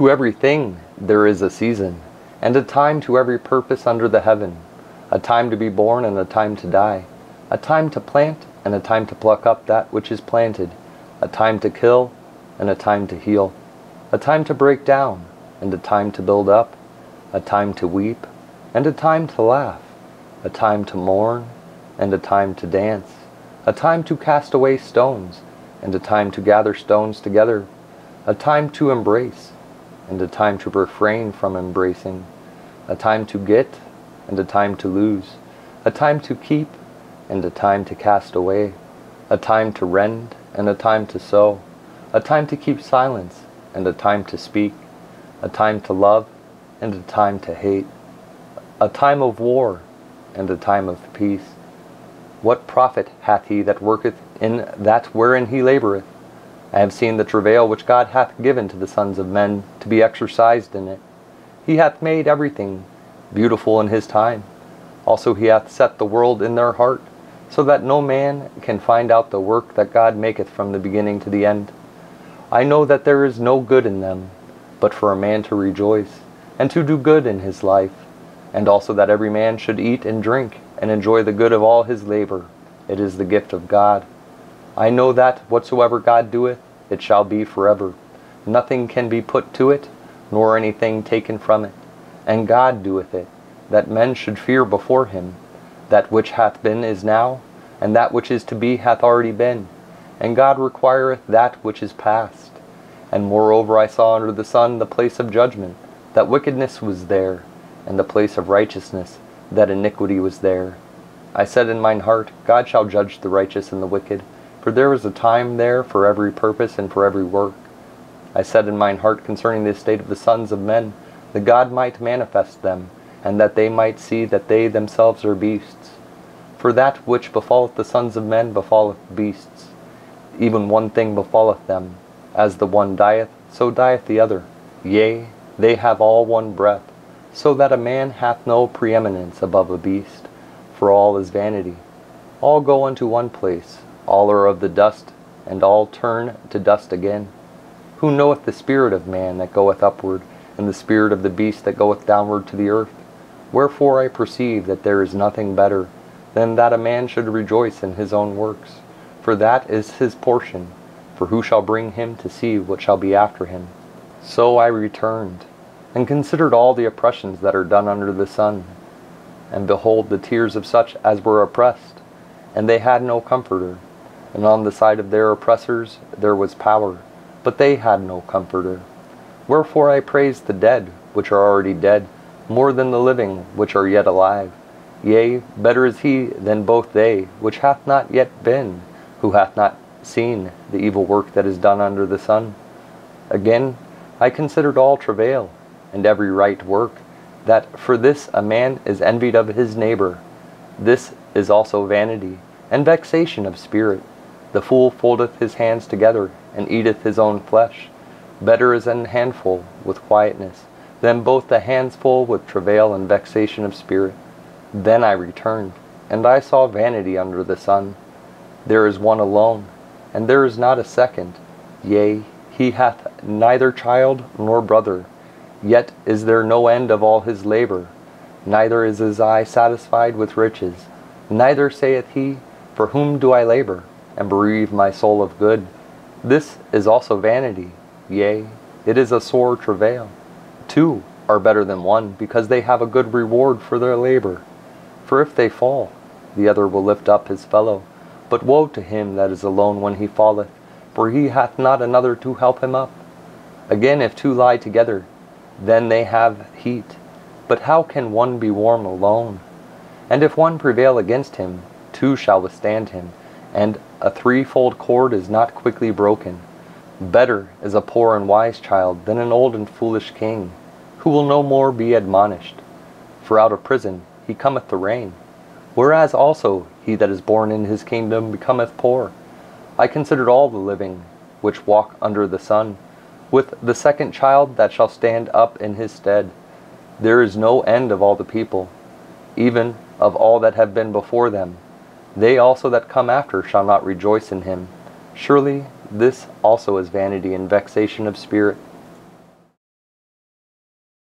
To every thing there is a season, and a time to every purpose under the heaven, a time to be born and a time to die, a time to plant and a time to pluck up that which is planted, a time to kill and a time to heal, a time to break down and a time to build up, a time to weep and a time to laugh, a time to mourn and a time to dance, a time to cast away stones and a time to gather stones together, a time to embrace and a time to refrain from embracing, a time to get and a time to lose, a time to keep and a time to cast away, a time to rend and a time to sow, a time to keep silence and a time to speak, a time to love and a time to hate, a time of war and a time of peace. What profit hath he that worketh in that wherein he laboureth? I have seen the travail which God hath given to the sons of men to be exercised in it. He hath made everything beautiful in his time. Also he hath set the world in their heart, so that no man can find out the work that God maketh from the beginning to the end. I know that there is no good in them, but for a man to rejoice, and to do good in his life, and also that every man should eat and drink, and enjoy the good of all his labor. It is the gift of God. I know that whatsoever God doeth, it shall be forever. Nothing can be put to it, nor anything taken from it. And God doeth it, that men should fear before him. That which hath been is now, and that which is to be hath already been. And God requireth that which is past. And moreover I saw under the sun the place of judgment, that wickedness was there, and the place of righteousness, that iniquity was there. I said in mine heart, God shall judge the righteous and the wicked. For there was a time there for every purpose and for every work. I said in mine heart concerning the estate of the sons of men, that God might manifest them, and that they might see that they themselves are beasts. For that which befalleth the sons of men befalleth beasts. Even one thing befalleth them, as the one dieth, so dieth the other. Yea, they have all one breath, so that a man hath no preeminence above a beast, for all is vanity. All go unto one place, all are of the dust, and all turn to dust again. Who knoweth the spirit of man that goeth upward, and the spirit of the beast that goeth downward to the earth? Wherefore I perceive that there is nothing better than that a man should rejoice in his own works, for that is his portion, for who shall bring him to see what shall be after him? So I returned, and considered all the oppressions that are done under the sun, and behold the tears of such as were oppressed, and they had no comforter. And on the side of their oppressors there was power, but they had no comforter. Wherefore I praise the dead, which are already dead, more than the living, which are yet alive. Yea, better is he than both they, which hath not yet been, who hath not seen the evil work that is done under the sun. Again, I considered all travail, and every right work, that for this a man is envied of his neighbor. This is also vanity, and vexation of spirit. The fool foldeth his hands together, and eateth his own flesh. Better is an handful with quietness, than both the hands full with travail and vexation of spirit. Then I returned, and I saw vanity under the sun. There is one alone, and there is not a second. Yea, he hath neither child nor brother. Yet is there no end of all his labor. Neither is his eye satisfied with riches. Neither saith he, For whom do I labor, and bereave my soul of good? This is also vanity, yea, it is a sore travail. Two are better than one, because they have a good reward for their labor. For if they fall, the other will lift up his fellow. But woe to him that is alone when he falleth, for he hath not another to help him up. Again, if two lie together, then they have heat. But how can one be warm alone? And if one prevail against him, two shall withstand him, and a threefold cord is not quickly broken. Better is a poor and wise child than an old and foolish king, who will no more be admonished. For out of prison he cometh to reign, whereas also he that is born in his kingdom becometh poor. I considered all the living which walk under the sun, with the second child that shall stand up in his stead. There is no end of all the people, even of all that have been before them. They also that come after shall not rejoice in him. Surely this also is vanity and vexation of spirit.